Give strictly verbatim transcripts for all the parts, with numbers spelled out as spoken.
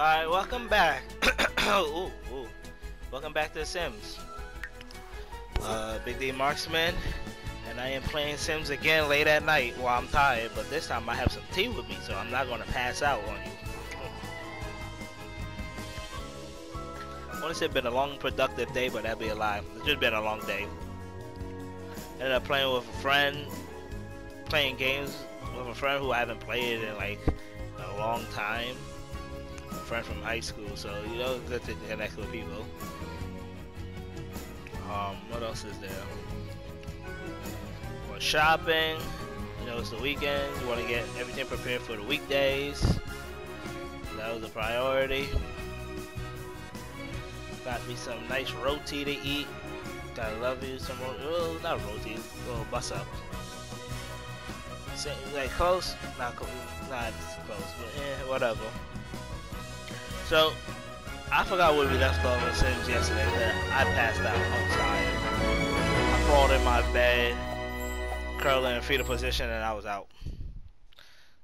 Alright, welcome back. ooh, ooh. Welcome back to Sims. Uh, BigDMarksmen, and I am playing Sims again late at night. Well, I'm tired, but this time I have some tea with me, so I'm not gonna pass out on you. I wanna say it's been a long, productive day, but that'd be a lie. It's just been a long day. Ended up playing with a friend, playing games with a friend who I haven't played in like a long time. A friend from high school, so you know, good to connect with people. Um, what else is there? We're shopping. You know, it's the weekend. You want to get everything prepared for the weekdays. That was a priority. Got me some nice roti to eat. Gotta love you some roti. Oh, not roti. Little bus up. So, like close? Not close. Not close, but eh, whatever. So, I forgot where we left off in Sims yesterday. I passed out. I'm tired. I crawled in my bed, curling in fetal position, and I was out.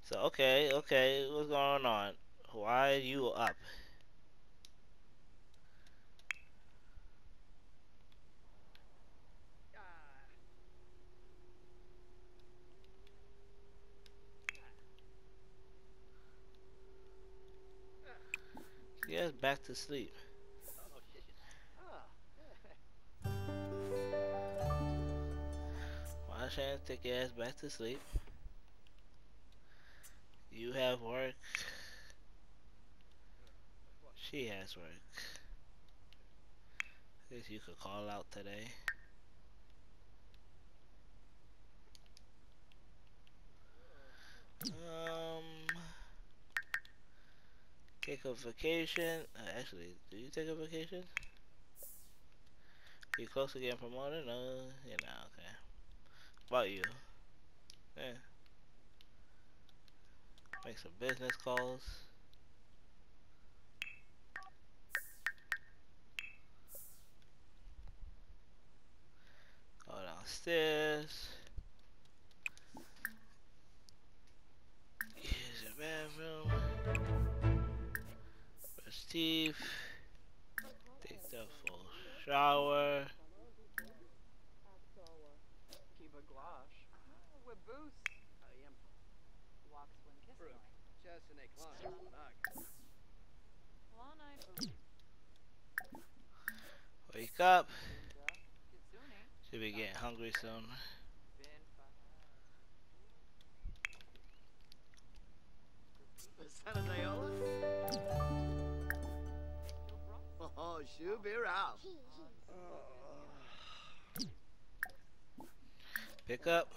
So, okay, okay, what's going on? Why are you up? Yes, back to sleep. Why shouldn't I take your ass back to sleep? You have work. She has work. I guess you could call out today. Um. Take a vacation. Uh, actually, do you take a vacation? Are you close to getting promoted? No, you're not. Okay. About you. Yeah. Make some business calls. Go downstairs. Here's your bathroom. Steve, take the full shower. Keep a glass. With booze. I am walks when kissing. Just an eclat. Wake up. Should be getting hungry soon. Oh, shoot, be out. Pick up.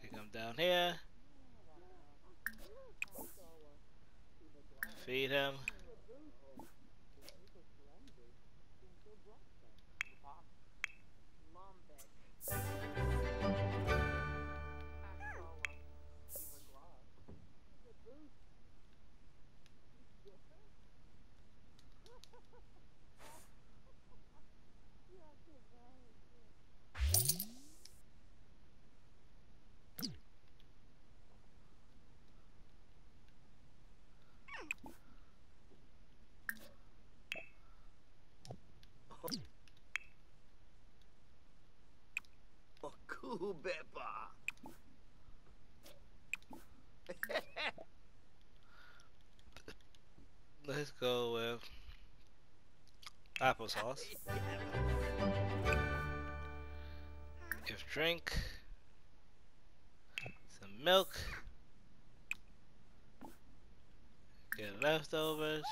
Pick them down here. Feed him. Let's go with applesauce. Give drink some milk. Get leftovers.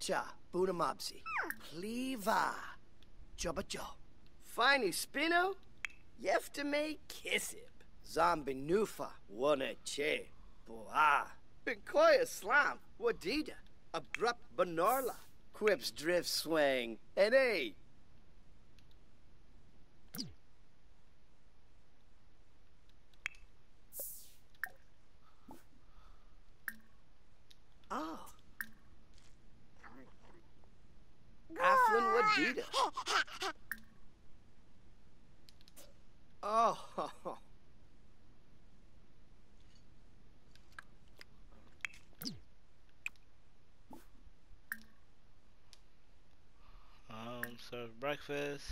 Cha, Budamabsi, Pleva, Jabba Joe, Fine spino, yeftime kissip. Zombie nufa, one che, boa. Pinkoya slam, wadida, abrupt banorla, quips drift swing, and a. Oh. Aflin wadida. Oh, ho, ho. Um, serve breakfast.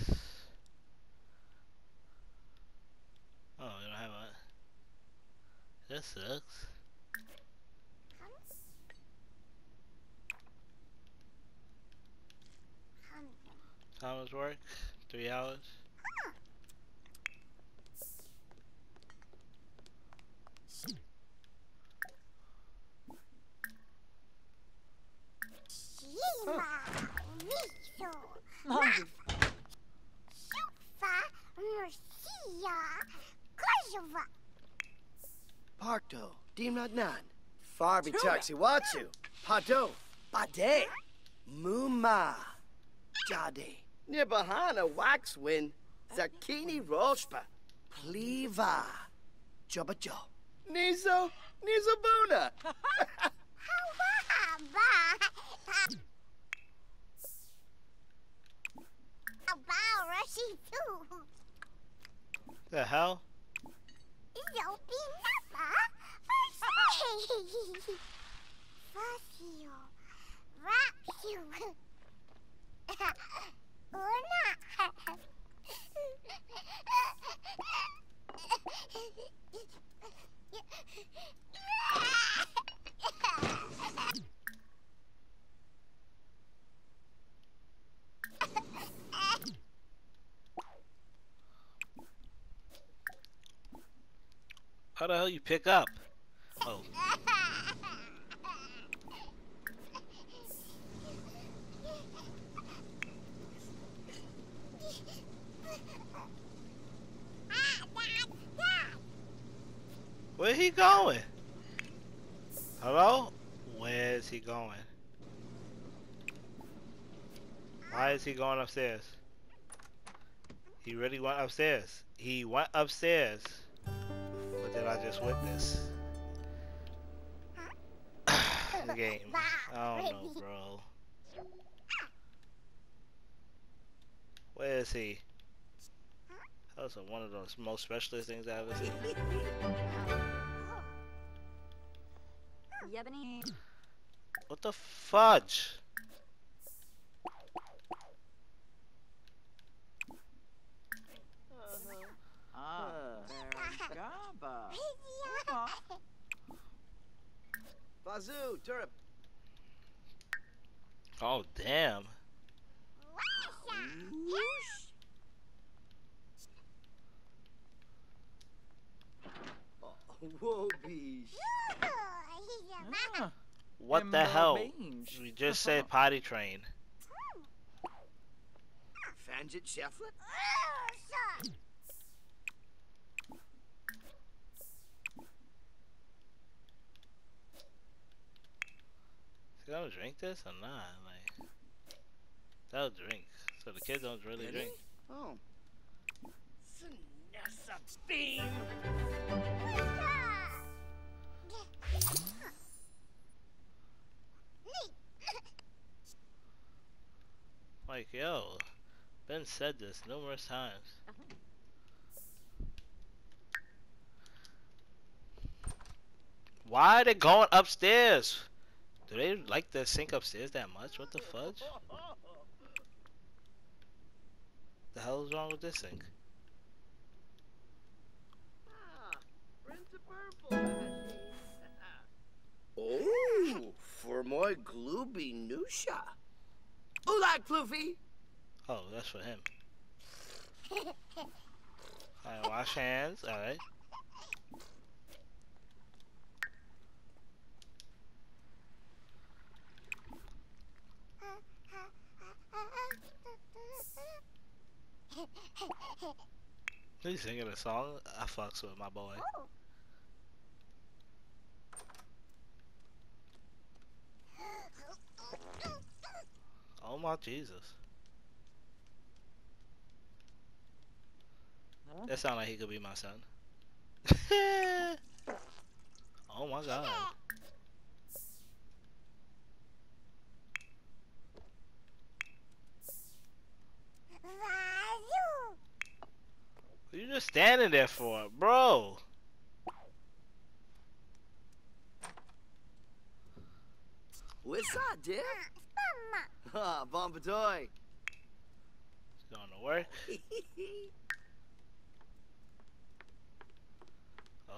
Oh, I don't have it. That sucks. Thomas work, three hours. Oh. Parto, Dimnadnan, Farby Taxi Watsu, Pado, Bade, Muma, Jade, Nibahana Waxwin, Zakini Roshpa, Pleva, Jubba Joe, Nizo, Nizabuna. About Rushy too. The hell? It'll be nothing. Fossil, wrap you, or not. How the hell you pick up? Oh. Where he going? Hello? Where is he going? Why is he going upstairs? He really went upstairs. He went upstairs. That I just witnessed. The game. I don't know, bro. Where is he? That was one of those most specialist things I've ever seen. What the fudge? Bazoo, turp. Oh damn. Whoa, what the hell? We just said potty train. Fangit Shefflin? Should I drink this or not? Like, that'll drink. So the kids don't really Ready? drink. Oh. Beam. Like, yo, Ben said this numerous times. Why are they going upstairs? Do they like the sink upstairs that much? What the fudge? The hell is wrong with this sink? Oh, for more glooby nusha. Who like Floofy? Oh, that's for him. Alright, wash hands. Alright. He's singing a song. I fucks with my boy. Oh. Oh my Jesus. Huh? That sound like he could be my son. Oh my God. What you just standing there for, bro? What's up, dude? Ah, Bombadoy. She's going to work.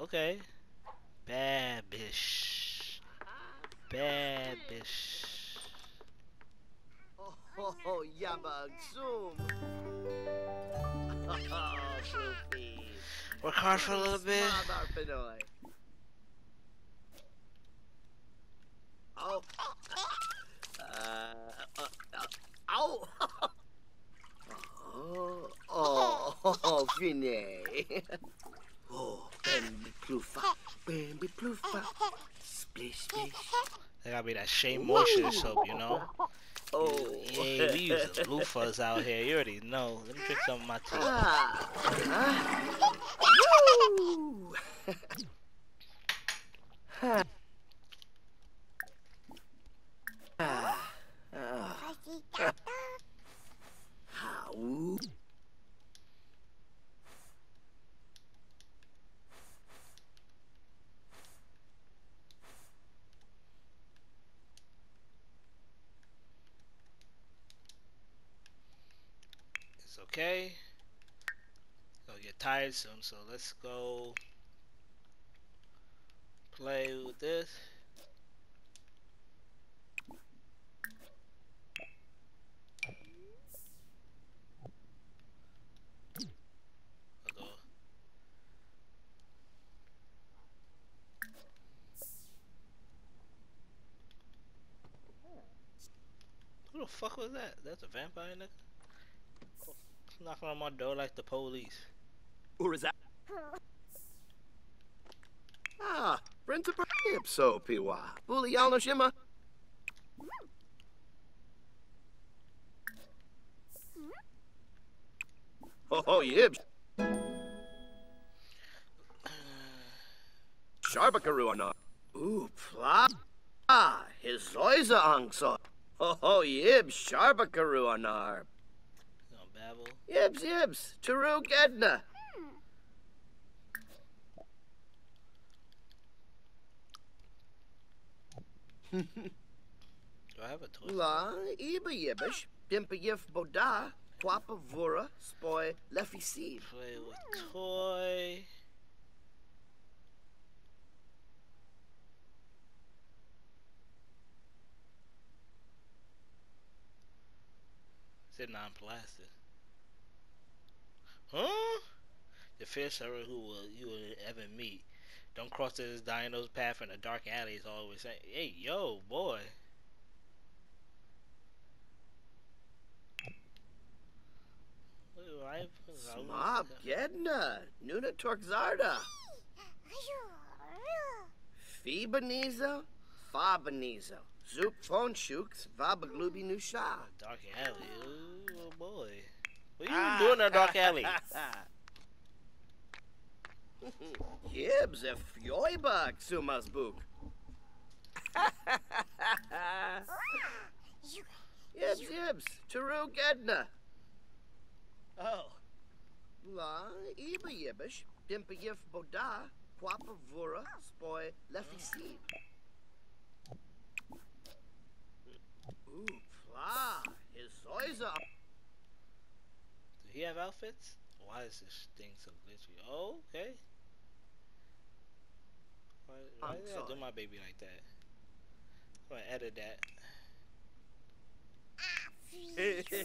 Okay. Bad bitch. Bad bitch. Oh, oh, oh, yabba, zoom. Oh, goofy. Work hard for a little bit. Oh. Uh, uh, uh, ow! Oh, oh, oh, oh, Vinny! Oh, baby plufa, baby plufa, splish, splish. That gotta be that Shea Moisture soap, you know? Oh, yeah, we use the loofahs out here, you already know. Let me drink some of my tea. Ah, uh, Ah, ah, ah, ooh. It's okay. Gonna get tired soon, so let's go play with this. Who the fuck was that? That's a vampire, nigga? Oh, knocking on my door like the police. Or is that? Ah, Brent a hip so piwa. Bully Yano Shimmer. Oh, oh, yibs. Sharbakaroo or not? Ooh, pla. Ah, his Zoyza Angso. Oh, oh, yibs, Sharbakaroo on our. No babble. Yibs, yibs, Taru Gedna. Hmm. Do I have a toy? La, Iba Yibish, Dimpa Yif Boda, Quapa Vura, Spoy, Leffy Seed. Play with toy. It's non-plastic. Huh? The fierce server who will you will ever meet. Don't cross this dino's path in a dark alley is always saying. Hey, yo, boy. Smob Gedna, Nuna Torxarda. Fibanizo, Fabanizo. Zoop phone shooks, Vaba Gloobie Nusha. Dark alley, ooh, oh boy. What are you ah, doing in a dark alley? Yibs, a fjoibak, Sumas book. Yibs, yibs, Taru Gedna. Oh. La, Iba Yibish, Dimpa Yif Boda, Quapa Vura, Spoy, Leffy Seed. Ooh, pla, his eyes up. Do he have outfits? Why is this thing so glitchy? Oh, okay. Why, why did I do my baby like that? I'm gonna edit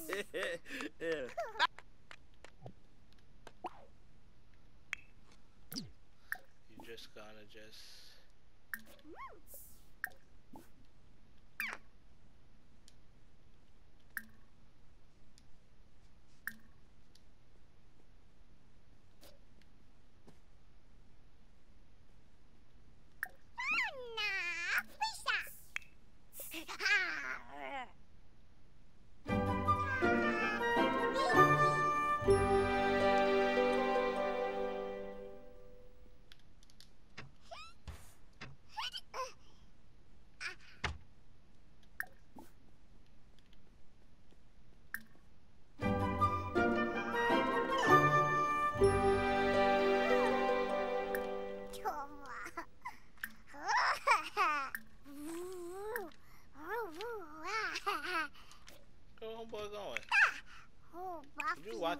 that. You just gotta just.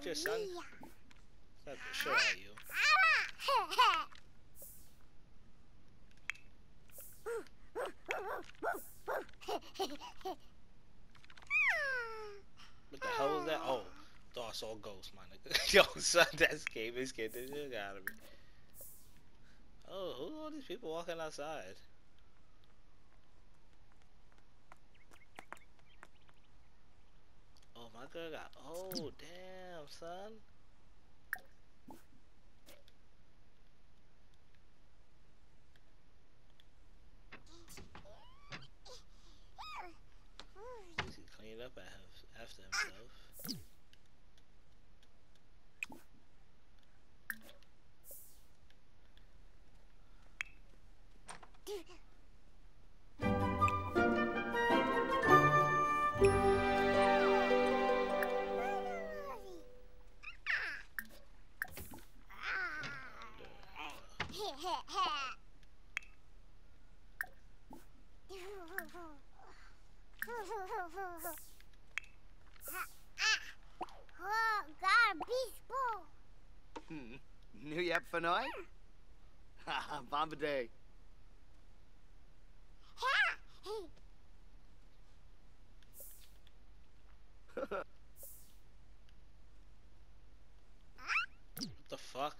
talk to your son? It's not the show at you. What the hell was that? Oh, that's all ghosts, my nigga. Yo, son, that's game is getting the shit out of me. Oh, who are all these people walking outside? Oh, my girl got. Oh, damn, son. He cleaned up after himself. New Yap Fanoi? Haha, Bombaday. What the fuck?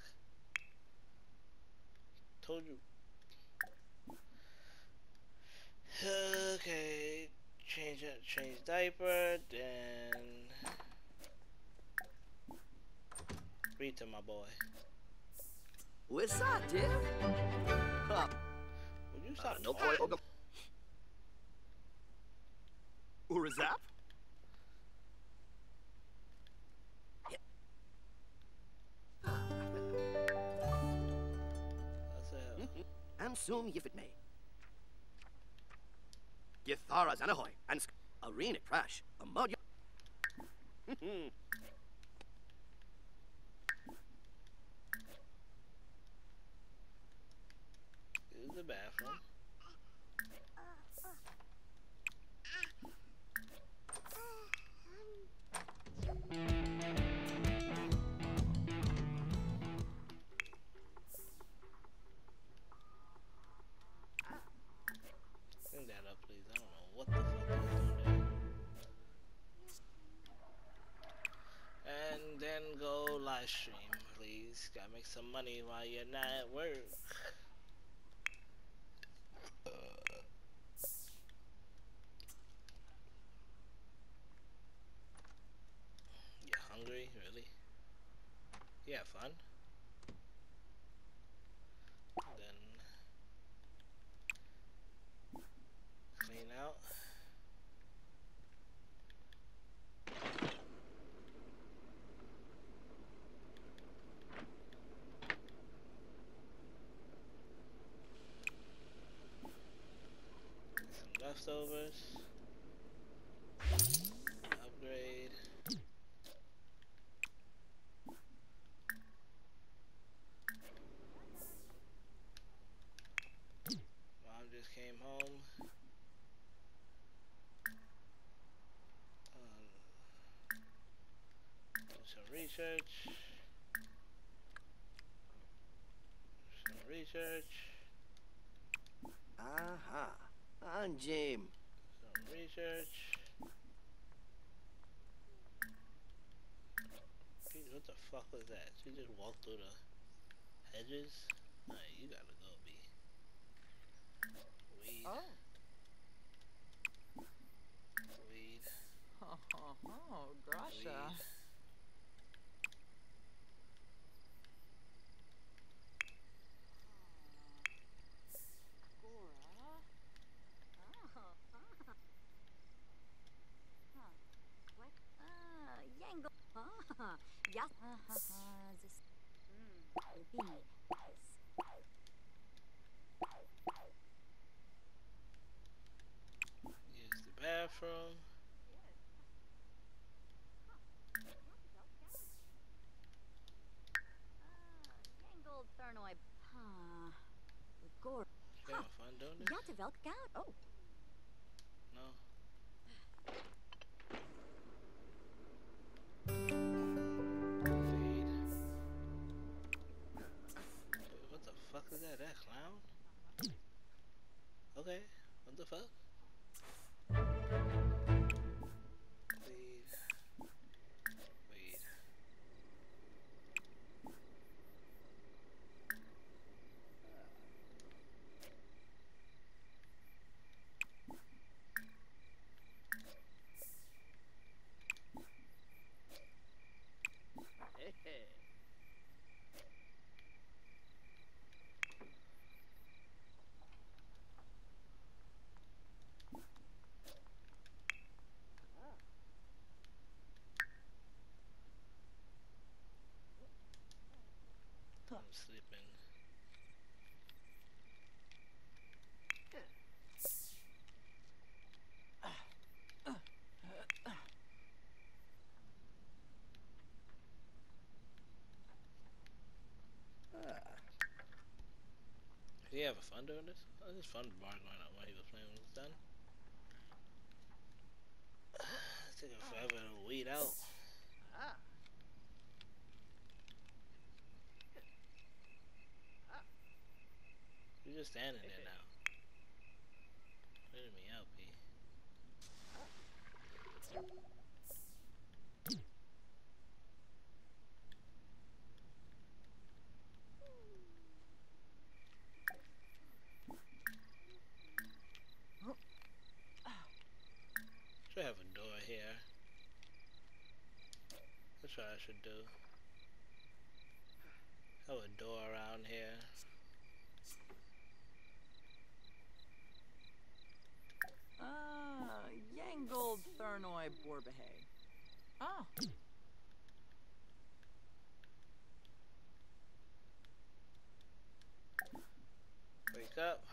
Told you. Okay, change it, change diaper, then read to my boy. What's up, dude? Huh. Would you stop? Uh, no boy. Or is that? I'm soon if it may. Githara Zanahoy and Arena Prash, a mud. Here's the bathroom. Clean that up, please. I don't know what the fuck is doing there. And then go live stream, please. Gotta make some money while you're not at work. Really? Yeah, fun. Then clean out. Some leftovers. Upgrade. Came home. Um, do some research. Some research. Aha. On Jim. Some research. Jeez, what the fuck was that? She just walked through the hedges? Nah, you gotta go, B. Weed. Oh. Weed. Oh, oh, oh gosh. Bathroom. You're having fun doing this? Got to velk out. Oh. No. Okay, what the fuck? Wait. Wait. Hey, hey. I'm sleeping. Did he have a fun doing this? I just fun bargaining out while he was playing when it was done. It took him forever to weed out. You're just standing there now. Let me out, P. Should have a door here. That's what I should do. Have a door around here. Ah, Yangold Thurnoi Borbehe. Ah. Wake up.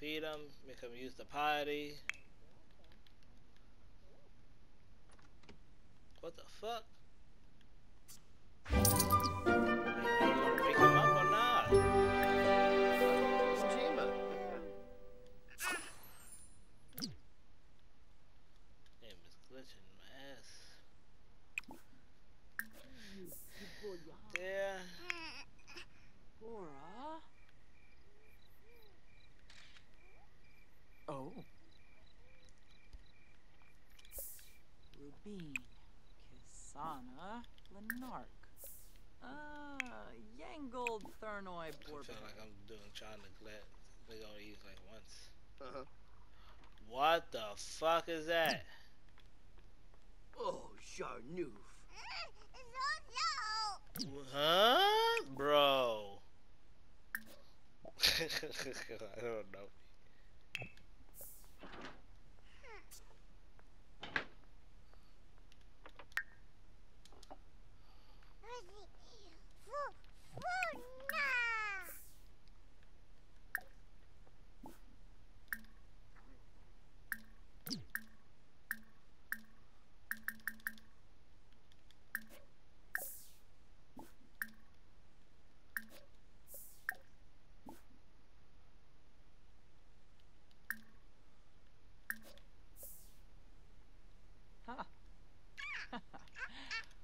Feed him, make him use the potty. What the fuck? Yeah. Laura. Oh. Rubin, Kisana, Lenark. Ah, Yangold Thurnoi Bourbon. I feel like I'm doing child neglect. They only use like once. Uh huh. What the fuck is that? Oh, Charnouf. Huh? Bro. I don't know.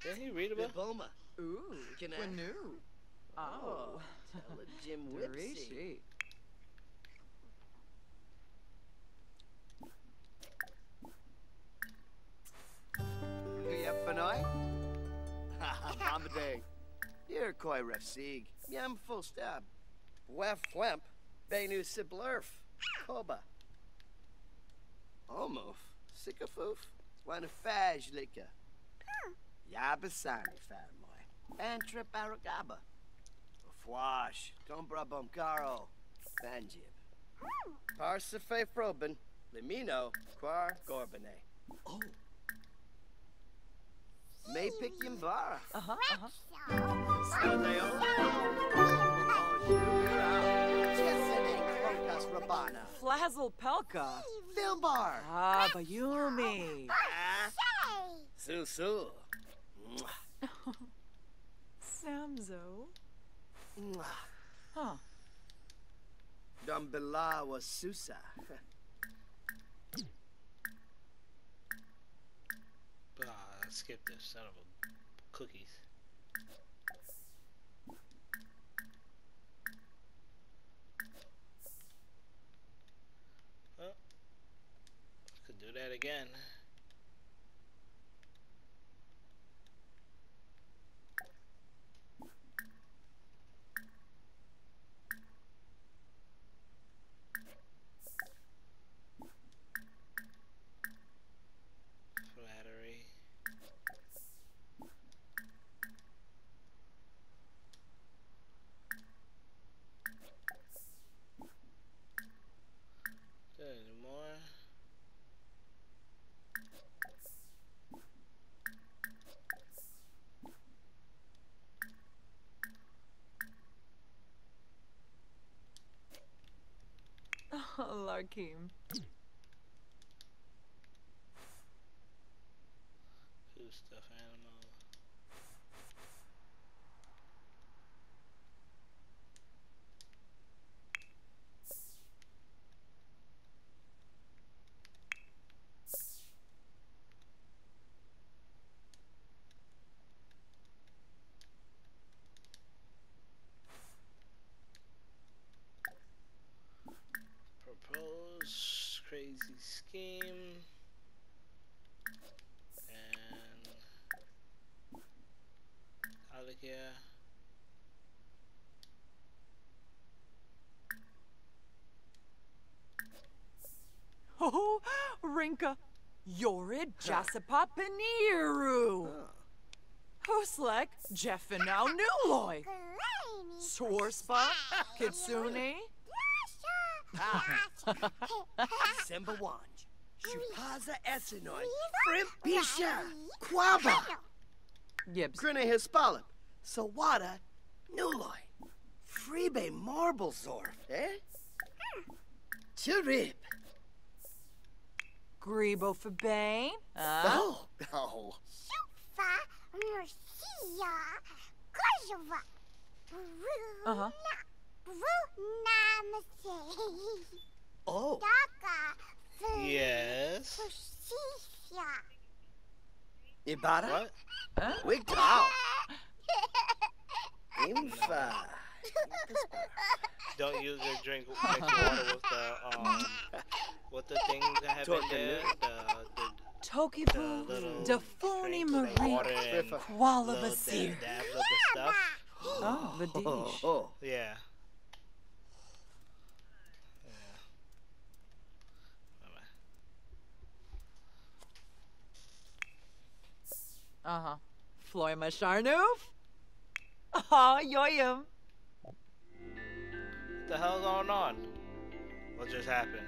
Did he read about Boma? Ooh, can I? New. Oh, tell it, Jim Whipsy. Haha, you're koi ref sieg. Yam full stab. Wef wemp. Bainu siblerf. Koba. Almof. Sikafoof. Wana faj lika. Yabasani Fatimoy. Antrip Aragaba. Fwash. Gombra Bomcaro. Banjib. Parsife Probin. Limino. Quar Gorbane. Oh. May pick Yimbara. Uh huh. Uh huh. Flazzle Pelka. Filmbar. Ah, Bayumi. Susu. Samzo. Huh. Dumbila was Susa. Ah, I skipped this son of a cookies. Oh, could do that again. Larkim. Who stuff animal? Crazy scheme and out of here. Oh, Rinka, you're a Jasapa Paniru. Huslek, Jeffenau Nuloy, Sorspa, Kitsune. Semba Wanj, Shupaza Essenoy, Frimpisha, Quaba, Grine Hispalip, Sawada, Nuloy, Freebe Marblezorf, eh? Chirip. Gribo for Bane? Oh, oh. Shufa, Murcia, Kojova, Bruna. Oh. Yes. Ibara? Huh? We go. Infa. Don't use your drink with water with the um what the thing that happened there. The the Tokipu Dafuni Marie Qualabasir. Oh, the dish. Oh, yeah. Uh-huh. Floyma Sharnoof? Aw, Yoyum. What the hell going on? What just happened?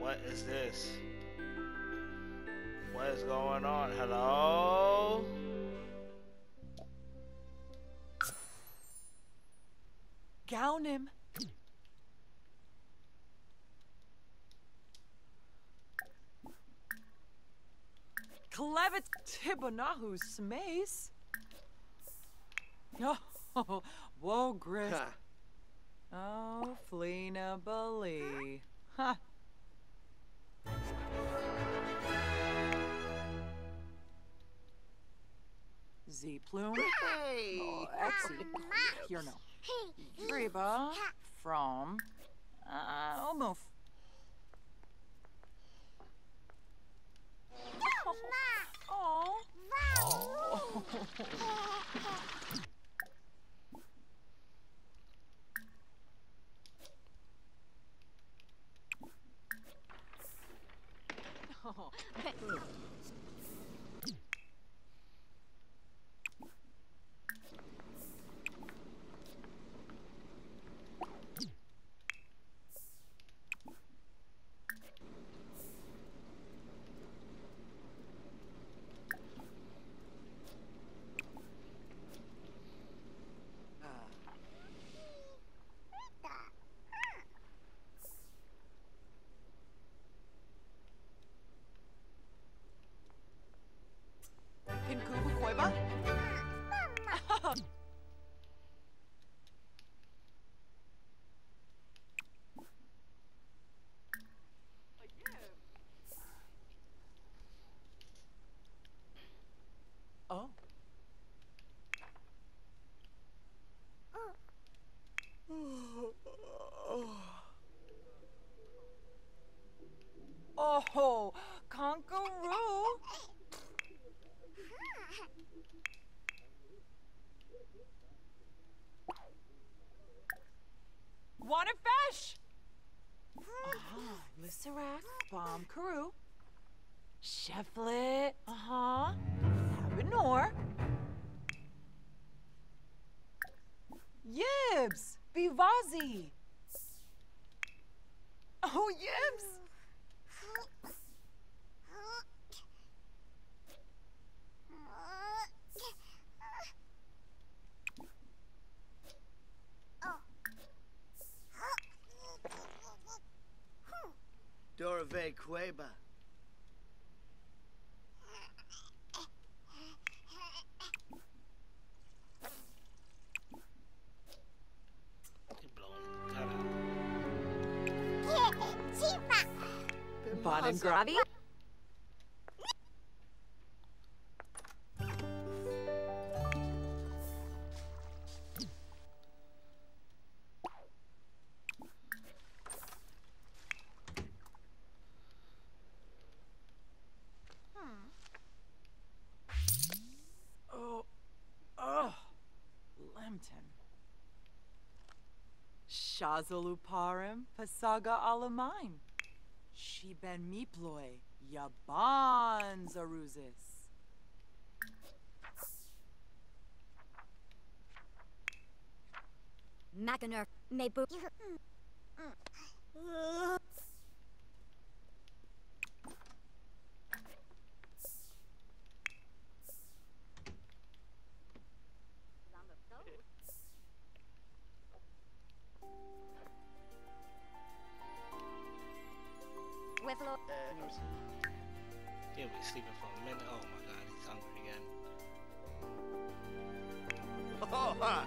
What is this? What is going on? Hello? Gaunim. Clevet Tibanahu Smace. Oh, whoa, Gris. Oh, Fleena Bully. Ha. Z Plume. Hey. Oh, Exy. Here no. Reba from. Uh, oh, move. Oh. Oh. Oh. Oh, kangaroo. Want to fish? Uh-huh. Lissarac, Bomb, Karoo, Shefflet, uh-huh, Sabinor, Yibs, Bivazi. Oh, Yibs. Dorve Cueva. Bon and Gravi. Shazaluparim Pasaga Alamine Sheben Miploy Yaban Zaruzis Maganer Mebu He'll be sleeping for a minute. Oh my god, he's hungry again. Oh, hi.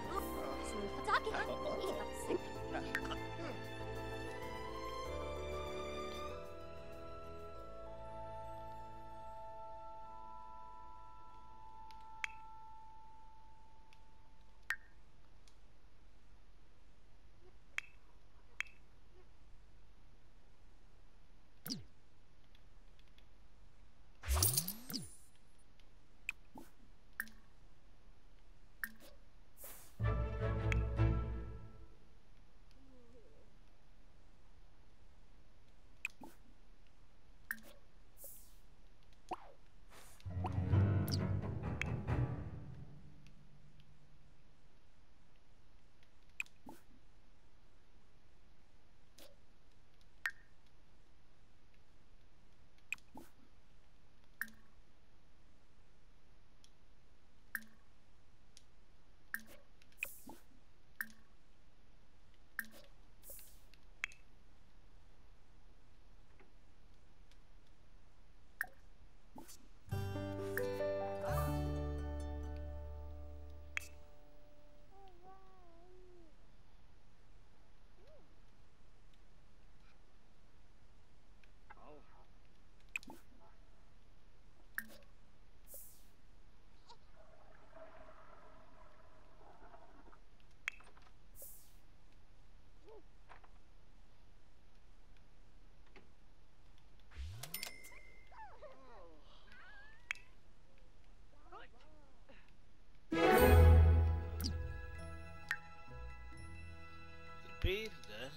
Breathe there.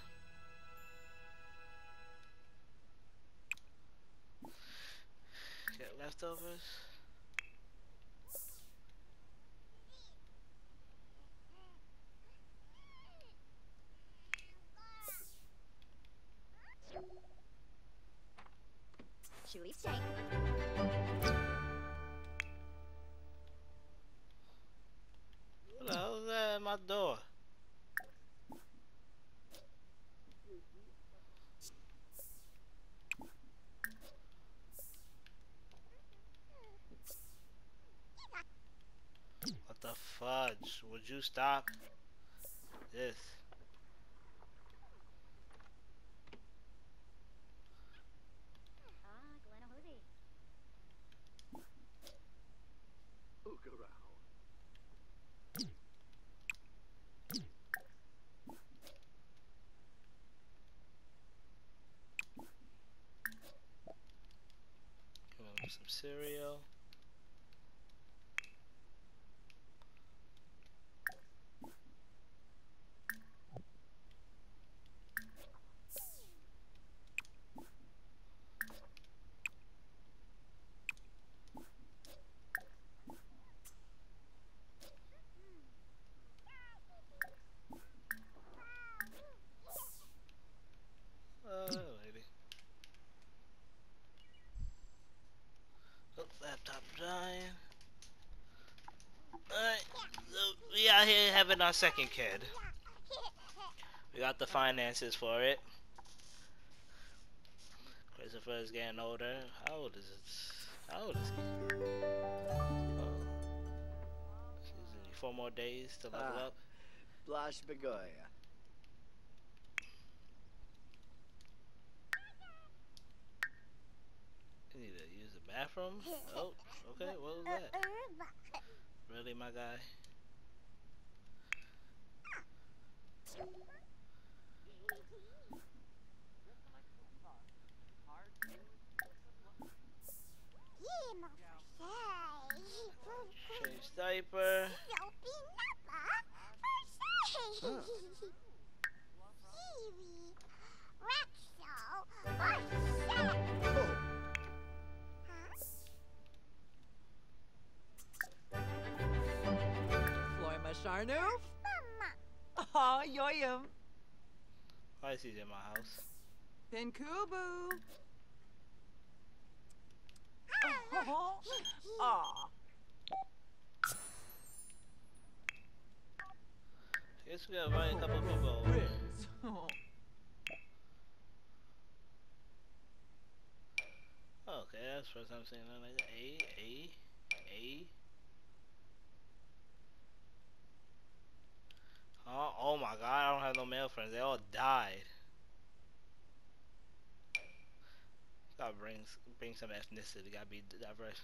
Get leftovers. Should we say? Hello there, my door. Fudge, would you stop this? have some cereal. Having our second kid, we got the finances for it. Christopher is getting older. How old is it? How old is he? Oh. Four more days to level ah, up. Blas Begoya. You need to use the bathroom. Oh, okay. What was that? Really, my guy. Change diaper. Huh. Oh. Floy Masharnu? Oh, Yoyum. Why is he in my house? Pinkubu. Oh. Oh. I guess we gotta buy a couple of people over here. Okay, that's the first time I'm saying that like that. A, A, A. Oh, oh my god, I don't have no male friends. They all died. Gotta bring, bring some ethnicity. Gotta be diverse.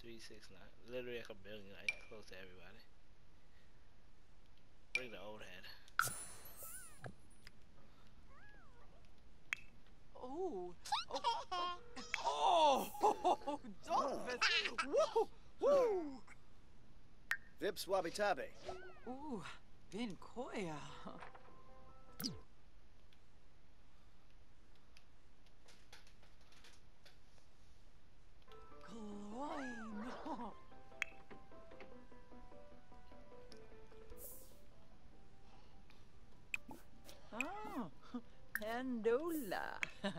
Three, six, nine. Literally like a billion, like close to everybody. Bring the old head. Oh. Oh. Oh. Oh. Dolphins. Whoa. Whoa. Vips Wabi Tabi. Ooh, Vin Koya. Gloin. Oh, Pandola.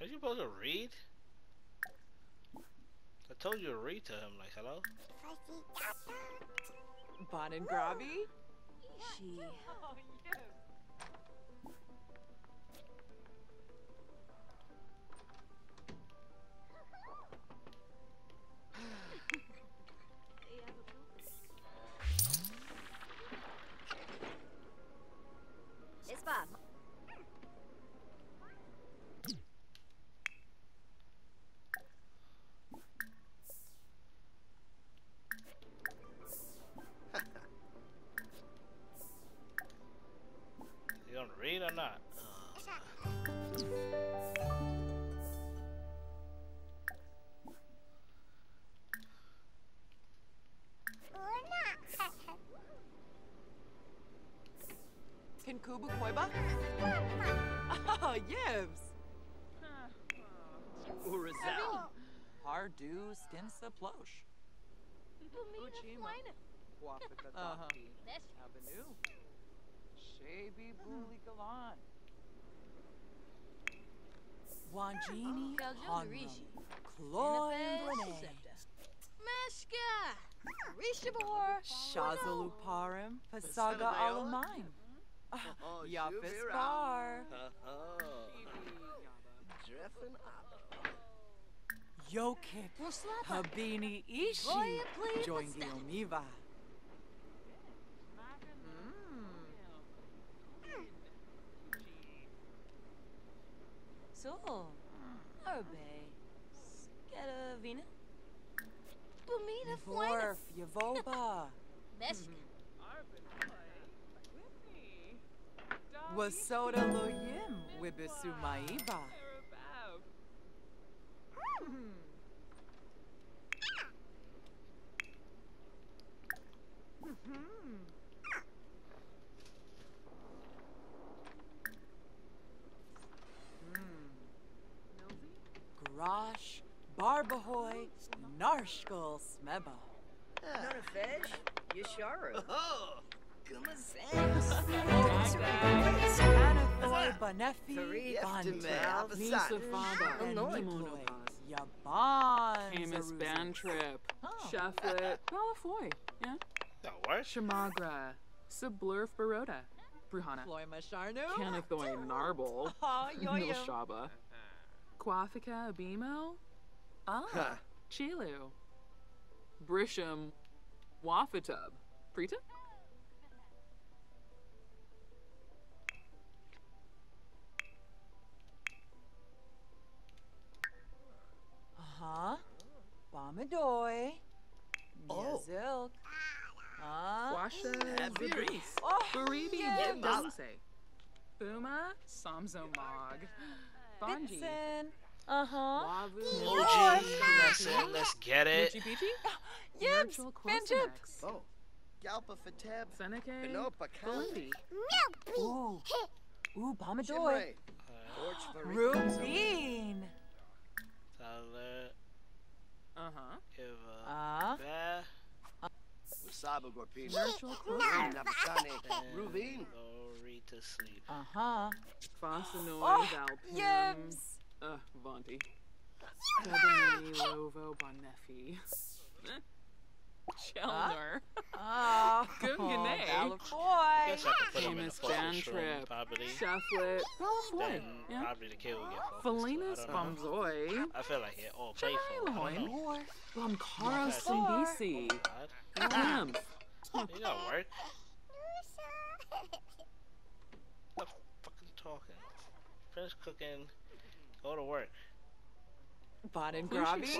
Are you supposed to read? I told you to read to him, like, hello? Bon and Grabby? She... Oh, yes. It's Bob. Read or not? Uh. Can Kubu Koiba? Oh, yes. Urizel. Hardu Skinsa Plosh. Uh-huh. Avenue. Baby Bully Galan. Wanjini Hogrishi. Chloe Meshka. Rishabor. Shazaluparim. Pasaga Alamine. Yapis Bar. Dreffin up. Yokip. Habini Ishi. Joingi Omiva. So, Arbe, Sketa Vina, Bumina Flyers, Yavoba, Mesh, Arbe, with me, Wasoda loyim wibisumaiba. Grosh, barbahoy, narshkol smeba. Not a veg, yesharu. Oh, Banefi, Yaban, Bantrip, Shaflet, Balafoy, yeah? Shamagra, Sublurf Baroda, Bruhana, Canathoy Narble, Nil Shaba, Quafica Abimo, Ah, Chilu, Brisham, Wafatub, Prita? Huh? Bomadoy. Oh. Zilk. Ah. Baribi. Baribi. Danse. Buma. Samzomog. Bonji. Uh huh. Moji. Let's get it. Yibs. Manjips. Oh. Galpa Fateb. Seneca. Benopa. Kalindi. Ooh. Ooh. Bomadoy. Rubin. Uh-huh. Uh-huh. Uh-huh. Usaba Gorpina. Rubin. Glory to sleep. Uh-huh. Fasanoid Alpin. Yibs. Uh, Vonti. Ebony Lovo Bonnefi. Chelner. Oh. Gungane. Famous Bantrip. Shufflet. Balafoy. Felinas Bumzoy. I feel like it all playful. Bumkaro Simbisi. Lamp. You know what word? Stop fucking talking. Finish cooking. Go to work. Bon and Grobby?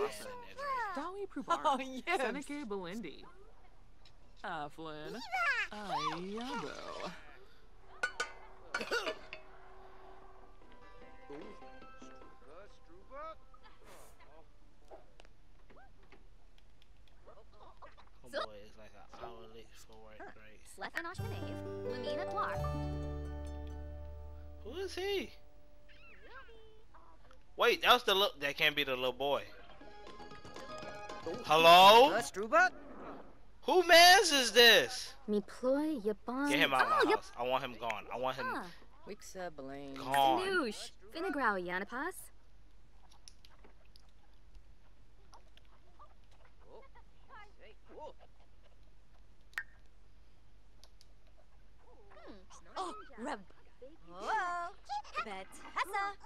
Dawi Prubar. Oh, yes. Seneca Belindi. Aflin. Ayabo. Oh boy, it's like an hour late for work, right? Slefanosh Manave, Lamina Quar. Who is he? Wait, that was the little. That can't be the little boy. Hello? Who man's is this? Get him out of my house. I want him gone. I want him gone. Oh, rub. Whoa. Bet. Hassa.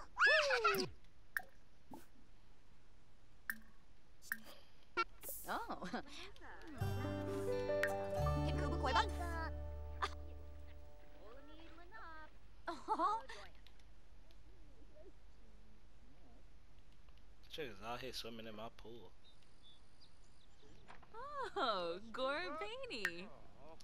Oh. Chick is out here swimming in my pool. Oh, Gorbani. Oh.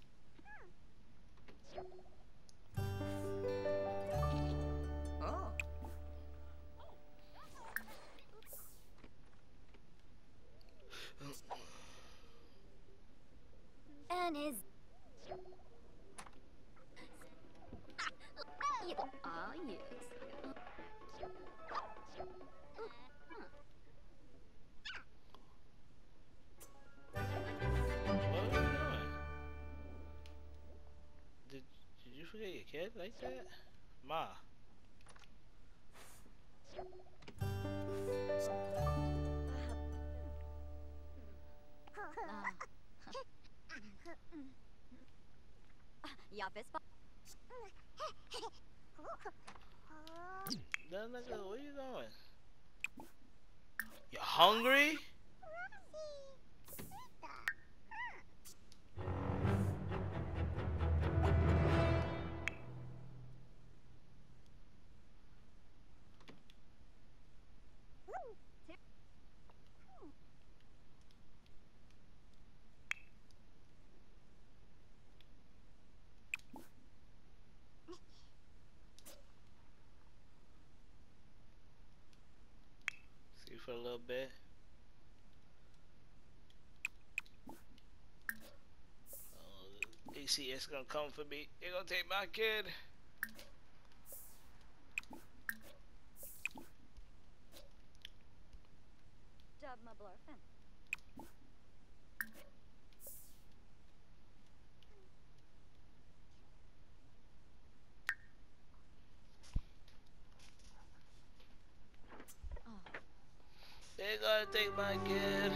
And is ah yes. What are you doing? Did did you forget your kid like that? Ma. Yeah, Vespa. That nigga, what are you doing? You hungry? for a little bit. Oh, A C S gonna come for me. They're gonna take my kid. Job my bluffin'. They gotta take my kid.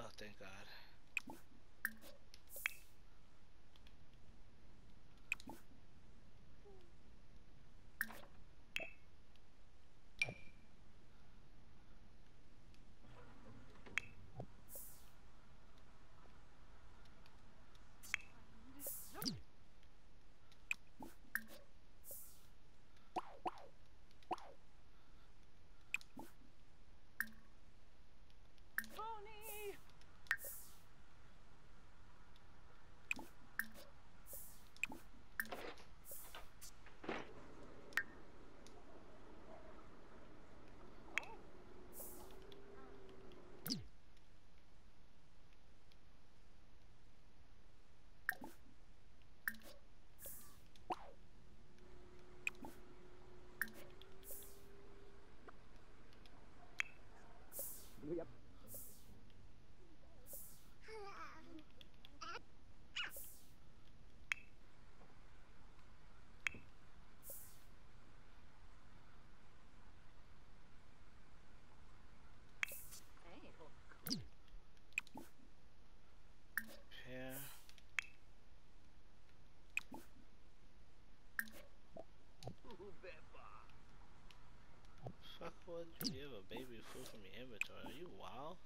Oh, thank God. Fuck, boy, did you give a baby food from your inventory? Are you wild?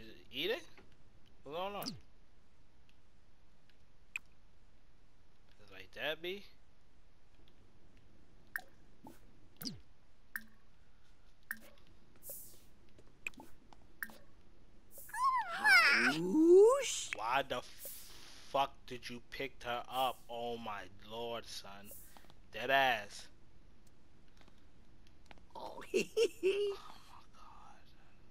Is it eating? What's going on? Is it like that, B? Why the fuck did you pick her up? Oh my Lord, son. Dead ass. Oh, hee hee hee.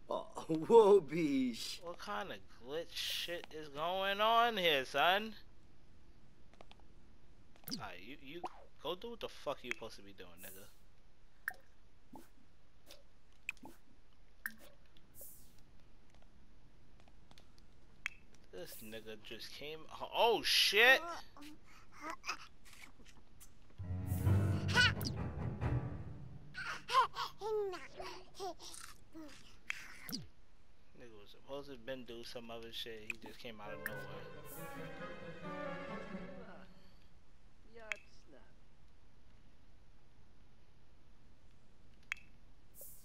Oh, whoa, beesh. What kind of glitch shit is going on here, son? Alright, you, you go do what the fuck you supposed to be doing, nigga. This nigga just came. Oh, shit! Nigga was supposed to have been do some other shit, he just came out of nowhere. Yeah, it's not.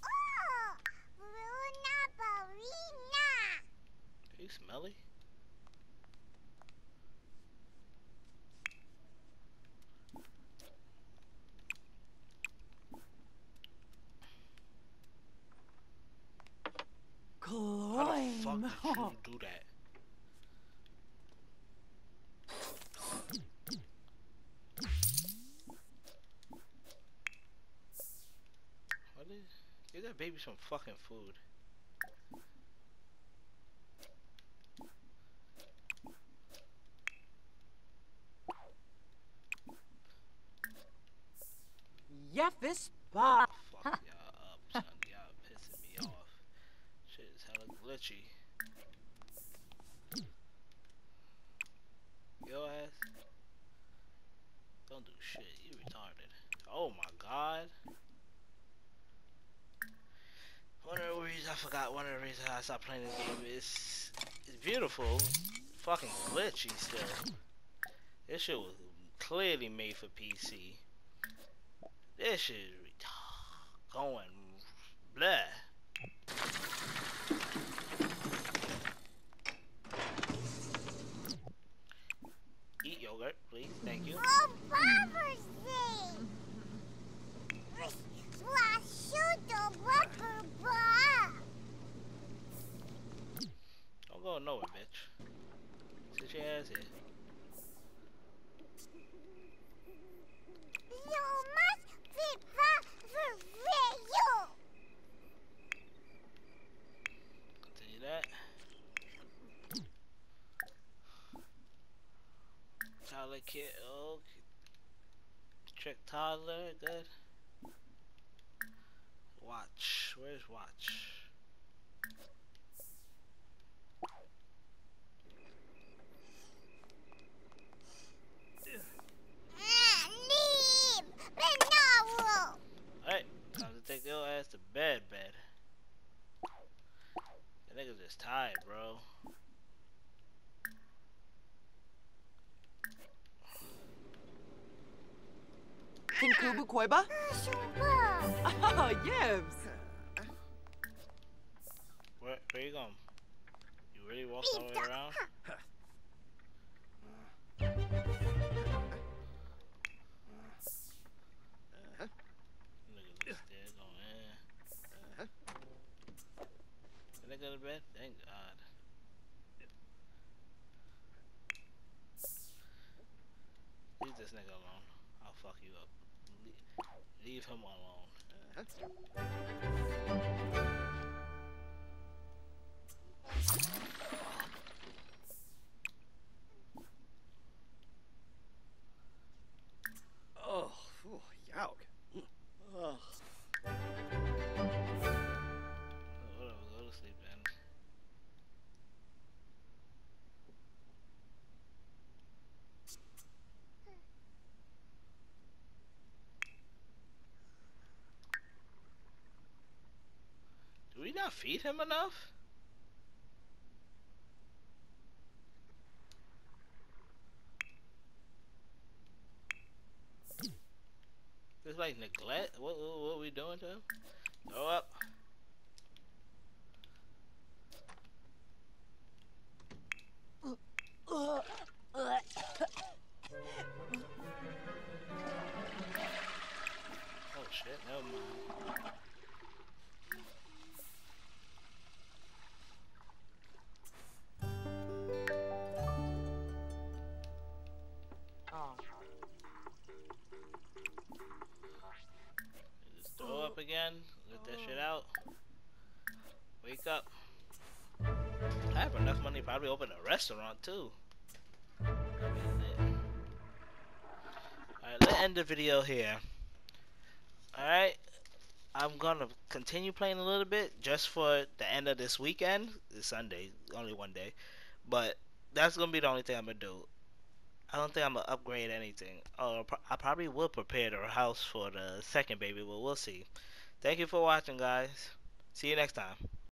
Oh! Luna Barina! Are you smelly? How the fuck did you do that? What is? Give that baby some fucking food. Jeff, this spot. Oh, fuck y'all up, son. Y'all pissing me off. Shit is hella glitchy. Yo ass. Don't do shit. You retarded. Oh my god. One of the reasons I forgot. One of the reasons I stopped playing this game is it's beautiful. Fucking glitchy still. This shit was clearly made for P C. This shit is retarded. Going bleh. Eat yogurt, please. Thank you. Oh, Robertson! Don't go nowhere, bitch. Sit your ass here. You must be back for real. Continue that. Toddler kid, oh, trick toddler, good. Watch, where's watch? Alright, time to take your ass to bed, bed. That nigga's just tired, bro. Kinkubu Koiba? Oh, yes! Where, where you going? You really walk all the way around? Nigga, just going in. Did I go to bed? Thank God. Leave this nigga alone. I'll fuck you up. Leave him alone. Uh -huh. Oh, whew, yuck. Oh. Whatever, go to sleep then. Do we not feed him enough? It's like neglect. What, what, what are we doing to him? Go up. Oh shit, never mind. Again, let that shit out. Wake up. I have enough money to probably open a restaurant too. Alright, let's end the video here. Alright, I'm gonna continue playing a little bit just for the end of this weekend. It's Sunday, only one day. But that's gonna be the only thing I'm gonna do. I don't think I'm gonna upgrade anything. Oh, I probably will prepare the house for the second baby, but we'll see. Thank you for watching, guys. See you next time.